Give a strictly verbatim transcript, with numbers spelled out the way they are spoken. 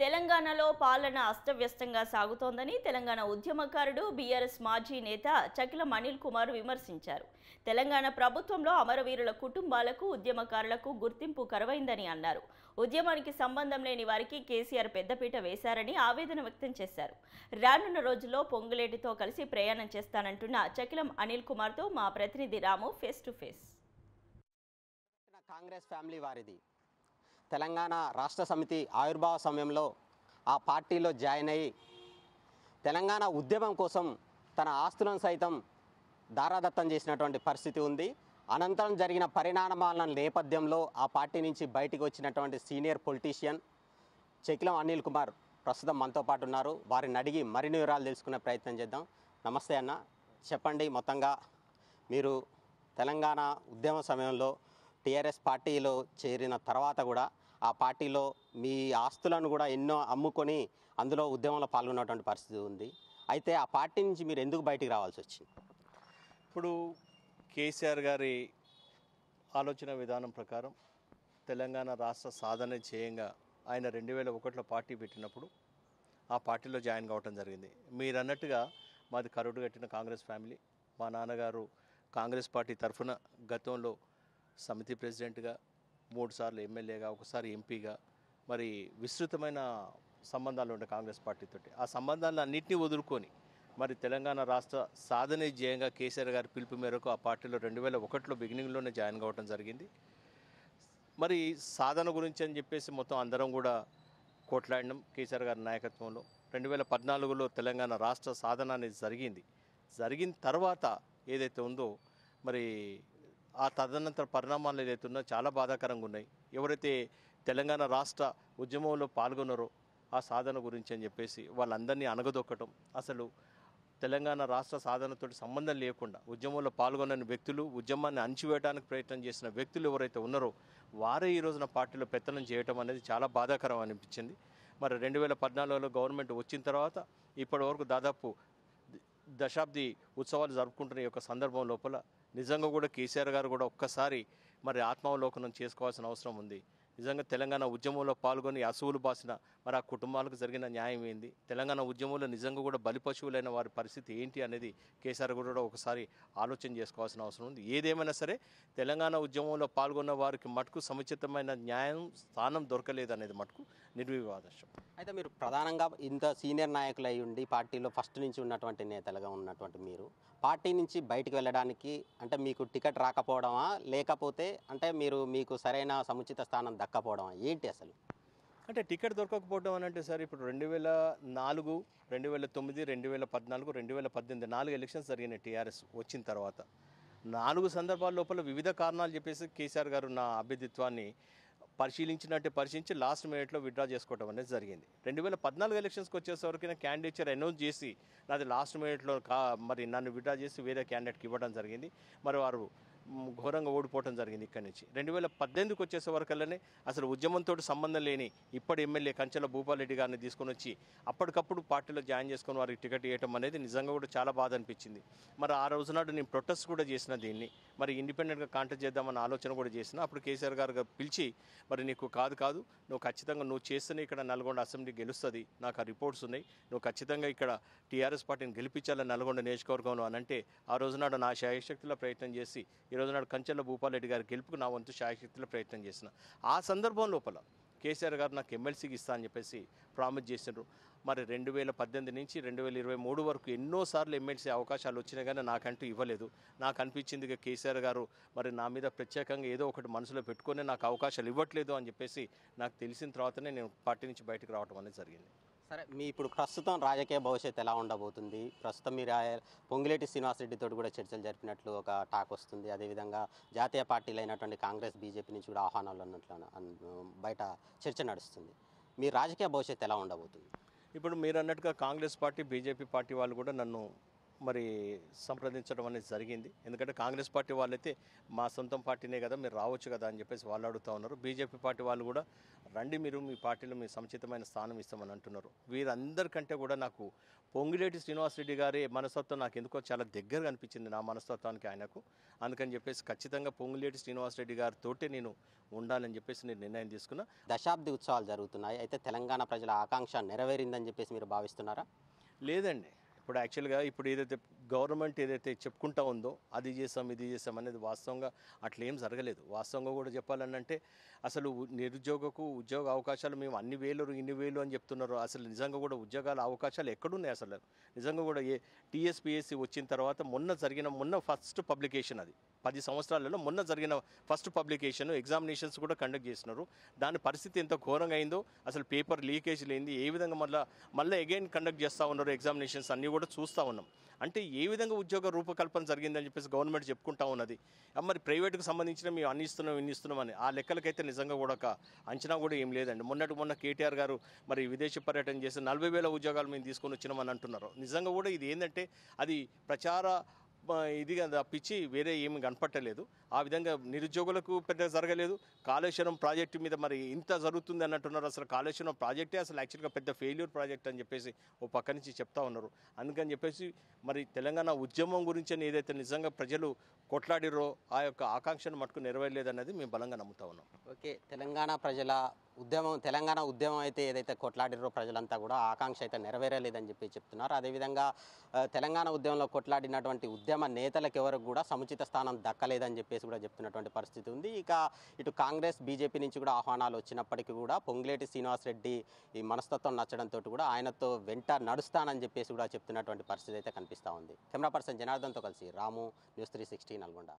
తెలంగాణలో పాలన అస్తవ్యస్తంగా సాగుతోందని తెలంగాణ ఉద్యమకారుడు బీఆర్ఎస్ మాజీ నేత చకిలం అనిల్ కుమార్ విమర్శించారు. తెలంగాణ ప్రభుత్వంలో అమరవీరుల కుటుంబాలకు ఉద్యమకారులకు గుర్తింపు కరువైందని అన్నారు. ఉద్యమానికి సంబంధం లేని వారికి కేసీఆర్ పెద్దపీట వేశారని ఆవేదన వ్యక్తం చేశారు. రానున్న రోజుల్లో పొంగులేటితో కలిసి ప్రయాణం చేస్తానంటున్న చకిలం అనిల్ కుమార్ తో మా ప్రతినిధి Ramu face to face. Congress family వారిది తెలంగాణ రాష్ట్ర సమితి ఆవిర్భావ సమయంలో ఆ పార్టీలో జాయిన్ అయ్యి తెలంగాణ ఉద్యమం కోసం తన ఆస్తులను సైతం దారాదత్తం చేసినటువంటి పరిస్థితి ఉంది. అనంతరం జరిగిన పరిణామాల నేపథ్యంలో ఆ పార్టీ నుంచి బయటికి వచ్చినటువంటి సీనియర్ పొలిటీషియన్ చకిలం అనిల్ కుమార్ ప్రస్తుతం మనతో పాటు ఉన్నారు. వారిని అడిగి మరిన్ని వివరాలు తెలుసుకునే ప్రయత్నం చేద్దాం. నమస్తే అన్న, చెప్పండి. మొత్తంగా మీరు తెలంగాణ ఉద్యమ సమయంలో టీఆర్ఎస్ పార్టీలో చేరిన తర్వాత కూడా ఆ పార్టీలో మీ ఆస్తులను కూడా ఎన్నో అమ్ముకొని అందులో ఉద్యమంలో పాల్గొన్నటువంటి పరిస్థితి ఉంది. అయితే ఆ పార్టీ నుంచి మీరు ఎందుకు బయటికి రావాల్సి వచ్చింది? ఇప్పుడు కేసీఆర్ గారి ఆలోచన విధానం ప్రకారం తెలంగాణ రాష్ట్ర సాధన చేయంగా ఆయన రెండు వేల ఒకటిలో పార్టీ పెట్టినప్పుడు ఆ పార్టీలో జాయిన్ కావటం జరిగింది. మీరు అన్నట్టుగా మాది కరుడు కట్టిన కాంగ్రెస్ ఫ్యామిలీ. మా నాన్నగారు కాంగ్రెస్ పార్టీ తరఫున గతంలో సమితి ప్రెసిడెంట్గా, మూడుసార్లు ఎమ్మెల్యేగా, ఒకసారి ఎంపీగా మరి విస్తృతమైన సంబంధాలు ఉంటాయి కాంగ్రెస్ పార్టీతో. ఆ సంబంధాలను అన్నింటినీ వదులుకొని మరి తెలంగాణ రాష్ట్ర సాధనే ధ్యేయంగా కేసీఆర్ గారి పిలుపు మేరకు ఆ పార్టీలో రెండు వేల ఒకటిలో బిగినింగ్లోనే జాయిన్ కావడం జరిగింది. మరి సాధన గురించి అని చెప్పేసి మొత్తం అందరం కూడా కోట్లాడినాం కేసీఆర్ గారి నాయకత్వంలో. రెండు వేల పద్నాలుగులో తెలంగాణ రాష్ట్ర సాధన అనేది జరిగింది. జరిగిన తర్వాత ఏదైతే ఉందో మరి ఆ తదనంతర పరిణామాలు ఏదైతున్నా చాలా బాధాకరంగా ఉన్నాయి. ఎవరైతే తెలంగాణ రాష్ట్ర ఉద్యమంలో పాల్గొన్నారో ఆ సాధన గురించి అని చెప్పేసి వాళ్ళందరినీ అణగదొక్కటం, అసలు తెలంగాణ రాష్ట్ర సాధనతో సంబంధం లేకుండా ఉద్యమంలో పాల్గొనని వ్యక్తులు, ఉద్యమాన్ని అణచివేయడానికి ప్రయత్నం చేసిన వ్యక్తులు ఎవరైతే ఉన్నారో వారే ఈ రోజున పార్టీలో పెత్తనం చేయటం అనేది చాలా బాధాకరం అనిపించింది. మరి రెండు వేల పద్నాలుగులో గవర్నమెంట్ వచ్చిన తర్వాత ఇప్పటి వరకు దాదాపు దశాబ్ది ఉత్సవాలు జరుపుకుంటున్న ఈ యొక్క సందర్భం లోపల నిజంగా కూడా కేసీఆర్ గారు కూడా ఒక్కసారి మరి ఆత్మావలోకనం చేసుకోవాల్సిన అవసరం ఉంది. నిజంగా తెలంగాణ ఉద్యమంలో పాల్గొని అసువులు బాసిన మరి ఆ కుటుంబాలకు జరిగిన న్యాయం ఏంది? తెలంగాణ ఉద్యమంలో నిజంగా కూడా బలి పశువులైన వారి పరిస్థితి ఏంటి అనేది కేసీఆర్ కూడా ఒకసారి ఆలోచన చేసుకోవాల్సిన అవసరం ఉంది. ఏదేమైనా సరే తెలంగాణ ఉద్యమంలో పాల్గొన్న వారికి మటుకు సముచితమైన న్యాయం స్థానం దొరకలేదు అనేది మటుకు నిర్వివాదం. అయితే మీరు ప్రధానంగా ఇంత సీనియర్ నాయకులు అయి ఉండి పార్టీలో ఫస్ట్ నుంచి ఉన్నటువంటి నేతలుగా ఉన్నటువంటి మీరు పార్టీ నుంచి బయటకు వెళ్ళడానికి అంటే మీకు టికెట్ రాకపోవడమా, లేకపోతే అంటే మీరు మీకు సరైన సముచిత స్థానం దక్కపోవడమా, ఏంటి అసలు? అంటే టికెట్ దొరకకపోవడం అని అంటే సార్ ఇప్పుడు రెండు వేల నాలుగు రెండు వేల తొమ్మిది రెండు వేల పద్నాలుగు రెండు వేల పద్దెనిమిది నాలుగు ఎలక్షన్స్ జరిగినాయి టీఆర్ఎస్ వచ్చిన తర్వాత. నాలుగు సందర్భాల లోపల వివిధ కారణాలు చెప్పేసి కేసీఆర్ గారు నా అభ్యర్థిత్వాన్ని పరిశీలించినట్టే పరిశీలించి లాస్ట్ మినిట్లో విత్డ్రా చేసుకోవడం అనేది జరిగింది. రెండు వేల పద్నాలుగు ఎలక్షన్స్కి వచ్చేసరికి నేను క్యాండిడేచర్ అనౌన్స్ చేసి నాది లాస్ట్ మినిట్లో కా మరి నన్ను విత్డ్రా చేసి వేరే క్యాండిడేట్కి ఇవ్వడం జరిగింది. మరి వారు ఘోరంగా ఓడిపోవడం జరిగింది. ఇక్కడి నుంచి రెండు వేల పద్దెనిమిదికి వచ్చేసే వరకల్లానే అసలు ఉద్యమంతో సంబంధం లేని ఇప్పటి ఎమ్మెల్యే కంచెల భూపాలరెడ్డి గారిని తీసుకొని వచ్చి అప్పటికప్పుడు పార్టీలో జాయిన్ చేసుకుని వారికి టికెట్ ఇవ్వడం అనేది నిజంగా కూడా చాలా బాధ అనిపించింది. మరి ఆ రోజు నాడు నేను ప్రొటెస్ట్ కూడా చేసిన, దీన్ని మరి ఇండిపెండెంట్గా కాంటాక్ట్ చేద్దామన్న ఆలోచన కూడా చేసిన. అప్పుడు కేసీఆర్ గారు పిలిచి మరి నీకు కాదు కాదు నువ్వు ఖచ్చితంగా నువ్వు చేస్తేనే ఇక్కడ నల్గొండ అసెంబ్లీ గెలుస్తుంది, నాకు ఆ రిపోర్ట్స్ ఉన్నాయి, నువ్వు ఖచ్చితంగా ఇక్కడ టీఆర్ఎస్ పార్టీని గెలిపించాలని నల్గొండ నియోజకవర్గంలో అని అంటే ఆ రోజు నాడు నా శాయశక్తుల ప్రయత్నం చేసి ఈరోజు నాడు కంచెల భూపాలరెడ్డి గారి గెలుపుకు నా వంతు శాయశక్తిలో ప్రయత్నం చేసిన. ఆ సందర్భం లోపల కేసీఆర్ గారు నాకు ఎమ్మెల్సీకి ఇస్తా అని చెప్పేసి ప్రామిస్ చేసినారు. మరి రెండు వేల పద్దెనిమిది నుంచి రెండు వేల ఇరవై మూడు వరకు ఎన్నోసార్లు ఎమ్మెల్సీ అవకాశాలు వచ్చినా కానీ నాకంటూ ఇవ్వలేదు. నాకు అనిపించింది కేసీఆర్ గారు మరి నా మీద ప్రత్యేకంగా ఏదో ఒకటి మనసులో పెట్టుకొని నాకు అవకాశాలు ఇవ్వట్లేదు అని చెప్పేసి నాకు తెలిసిన తర్వాతనే నేను పార్టీ నుంచి బయటకు రావడం అనేది జరిగింది. సరే, మీ ఇప్పుడు ప్రస్తుతం రాజకీయ భవిష్యత్తు ఎలా ఉండబోతుంది? ప్రస్తుతం మీరు పొంగులేటి శ్రీనివాసరెడ్డితో కూడా చర్చలు జరిపినట్లు ఒక టాక్ వస్తుంది. అదేవిధంగా జాతీయ పార్టీలు అయినటువంటి కాంగ్రెస్, బీజేపీ నుంచి కూడా ఆహ్వానాలు ఉన్నట్లు బయట చర్చ నడుస్తుంది. మీ రాజకీయ భవిష్యత్తు ఎలా ఉండబోతుంది? ఇప్పుడు మీరు అన్నట్టుగా కాంగ్రెస్ పార్టీ, బీజేపీ పార్టీ వాళ్ళు కూడా నన్ను మరి సంప్రదించడం అనేది జరిగింది। ఎందుకంటే కాంగ్రెస్ పార్టీ వాళ్ళైతే మా సొంతం పార్టీనే కదా మీరు రావచ్చు కదా అని చెప్పేసి వాళ్ళు అడుగుతా ఉన్నారు। బీజేపీ పార్టీ వాళ్ళు కూడా రండి మీరు మీ పార్టీలో మీ సముచితమైన స్థానం ఇస్తామని అంటున్నారు। వీరందరికంటే కూడా నాకు పొంగిలేటి శ్రీనివాసరెడ్డి గారి మనస్తత్వం నాకు ఎందుకో చాలా దగ్గరగా అనిపించింది నా మనస్తత్వానికి ఆయనకు। అందుకని చెప్పేసి ఖచ్చితంగా పొంగిలేటి శ్రీనివాసరెడ్డి గారితోటే నేను ఉండాలని చెప్పేసి నేను నిర్ణయం తీసుకున్నా। దశాబ్ది ఉత్సవాలు జరుగుతున్నాయి, అయితే తెలంగాణ ప్రజల ఆకాంక్ష నెరవేరిందని చెప్పేసి మీరు భావిస్తున్నారా? లేదండి, ఇప్పుడు యాక్చువల్గా ఇప్పుడు ఏదైతే గవర్నమెంట్ ఏదైతే చెప్పుకుంటా ఉందో అది చేసాం ఇది చేసాం అనేది వాస్తవంగా అట్లేం జరగలేదు। వాస్తవంగా కూడా చెప్పాలనంటే అసలు నిరుద్యోగకు ఉద్యోగ అవకాశాలు మేము అన్ని వేలు ఇన్ని వేలు అని చెప్తున్నారు, అసలు నిజంగా కూడా ఉద్యోగాల అవకాశాలు ఎక్కడున్నాయి అసలు నిజంగా కూడా? ఏ టీఎస్పీఎస్సీ వచ్చిన తర్వాత మొన్న జరిగిన మొన్న ఫస్ట్ పబ్లికేషన్ అది పది సంవత్సరాలలో మొన్న జరిగిన ఫస్ట్ పబ్లికేషన్ ఎగ్జామినేషన్స్ కూడా కండక్ట్ చేసినారు। దాని పరిస్థితి ఎంత ఘోరంగా అయిందో అసలు పేపర్ లీకేజ్ లేనిది ఏ విధంగా మళ్ళీ మళ్ళీ అగైన్ కండక్ట్ చేస్తూ ఉన్నారు ఎగ్జామినేషన్స్ అన్నీ కూడా చూస్తూ ఉన్నాం। అంటే ఏ విధంగా ఉద్యోగ రూపకల్పన జరిగిందని చెప్పేసి గవర్నమెంట్ చెప్పుకుంటా ఉన్నది, మరి ప్రైవేట్కి సంబంధించిన మేము అన్ని ఇస్తున్నాం ఇన్ని ఇస్తున్నామని ఆ లెక్కలకైతే నిజంగా కూడా ఒక అంచనా కూడా ఏం లేదండి। మొన్నటి మొన్న కేటీఆర్ గారు మరి విదేశీ పర్యటన చేసి నలభై వేల ఉద్యోగాలు మేము తీసుకొని వచ్చినామని అంటున్నారు। నిజంగా కూడా ఇది ఏంటంటే అది ప్రచార ఇది తప్పించి వేరే ఏమి కనపట్టలేదు। ఆ విధంగా నిరుద్యోగులకు పెద్దగా జరగలేదు। కాళేశ్వరం ప్రాజెక్టు మీద మరి ఇంత జరుగుతుంది అని అంటున్నారు, అసలు కాళేశ్వరం ప్రాజెక్టే అసలు యాక్చువల్గా పెద్ద ఫెయిల్యూర్ ప్రాజెక్ట్ అని చెప్పేసి ఓ పక్క నుంచి చెప్తా ఉన్నారు। అందుకని చెప్పేసి మరి తెలంగాణ ఉద్యమం గురించి ఏదైతే నిజంగా ప్రజలు కొట్లాడిరో ఆ యొక్క ఆకాంక్షను మటుకు నెరవేరలేదన్నది మేము బలంగా నమ్ముతా ఉన్నాం। ఓకే, తెలంగాణ ప్రజల ఉద్యమం తెలంగాణ ఉద్యమం అయితే ఏదైతే కొట్లాడిరో ప్రజలంతా కూడా ఆకాంక్ష అయితే నెరవేరలేదని చెప్పి చెప్తున్నారు। అదేవిధంగా తెలంగాణ ఉద్యమంలో కొట్లాడినటువంటి ఉద్యమ నేతలకు ఎవరికి కూడా సముచిత స్థానం దక్కలేదని చెప్పేసి కూడా చెప్తున్నటువంటి పరిస్థితి ఉంది। ఇక ఇటు కాంగ్రెస్ బీజేపీ నుంచి కూడా ఆహ్వానాలు వచ్చినప్పటికీ కూడా పొంగిలేటి శ్రీనివాసరెడ్డి ఈ మనస్తత్వం నచ్చడంతో కూడా ఆయనతో వెంట నడుస్తానని చెప్పేసి కూడా చెప్తున్నటువంటి పరిస్థితి అయితే కనిపిస్తూ ఉంది। కెమెరా పర్సన్ జనార్దన్తో కలిసి Ramu, news three sixty, Nalgonda.